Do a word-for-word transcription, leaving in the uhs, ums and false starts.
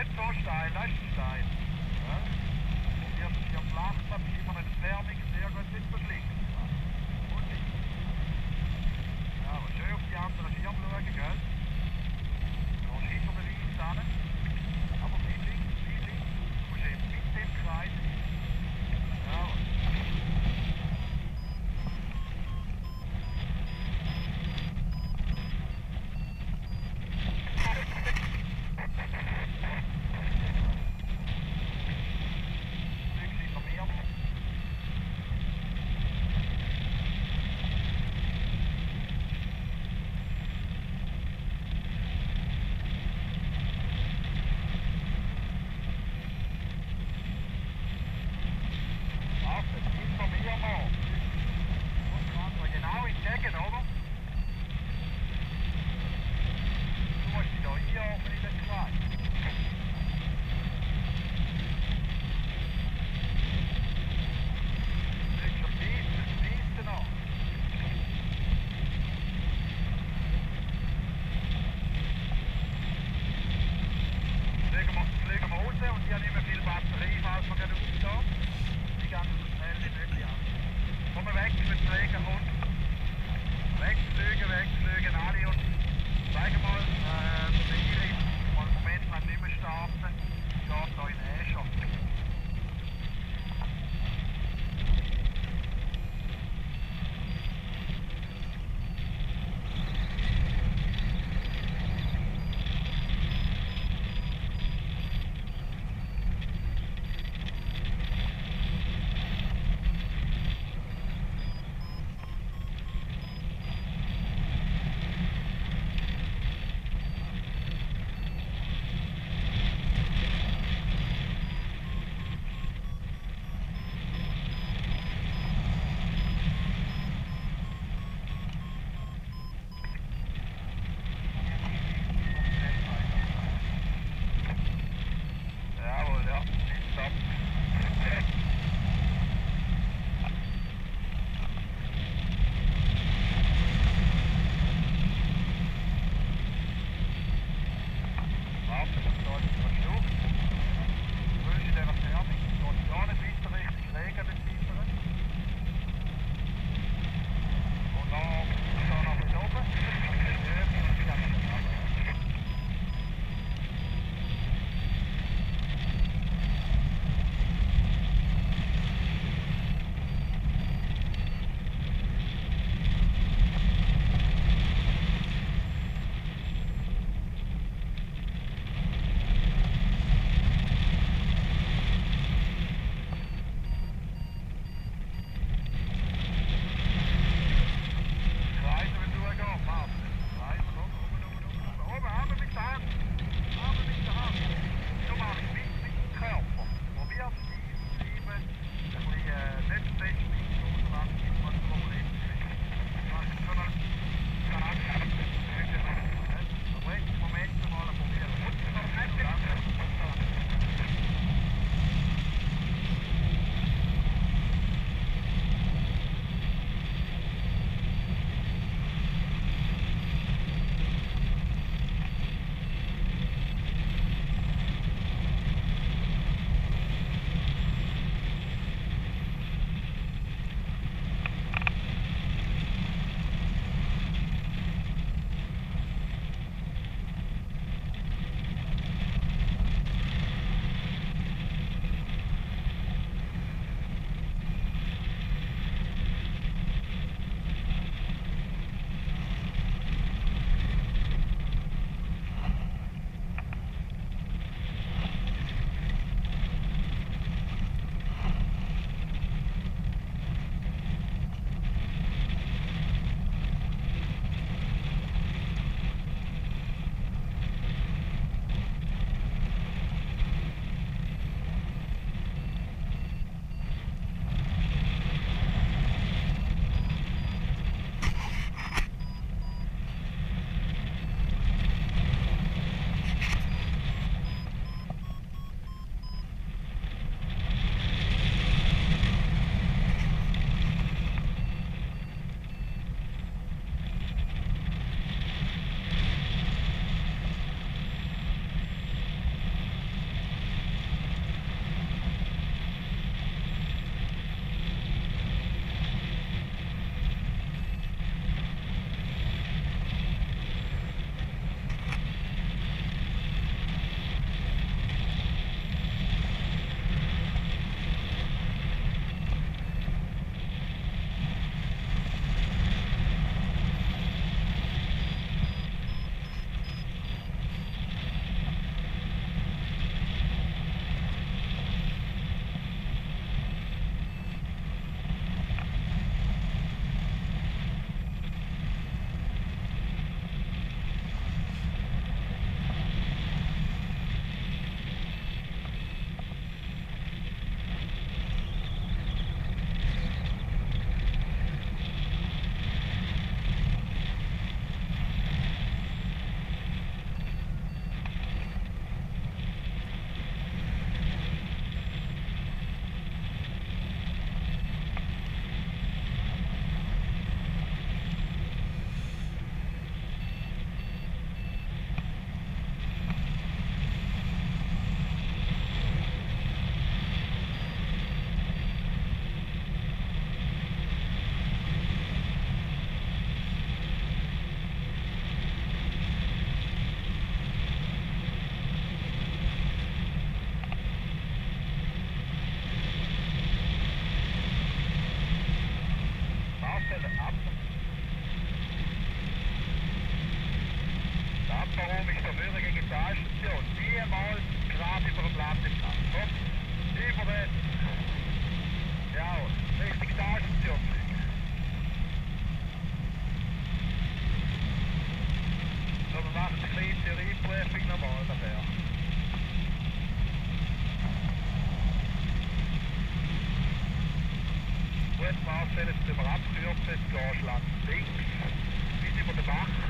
Net zo steil, leicht steil. Ja. Hier, hier flacht man mich immer mit Lärmig, sehr gut mit und links. Und links. Ja, aber schön auf die andere Schirm schauen, gell? Und hinter der Linie zusammen. Aber viel links, viel links. Du musst eben mit dem Kreis. Ja. Bremsstelle zu dem Radkürzel, Gangschlag links, bis über den Bach.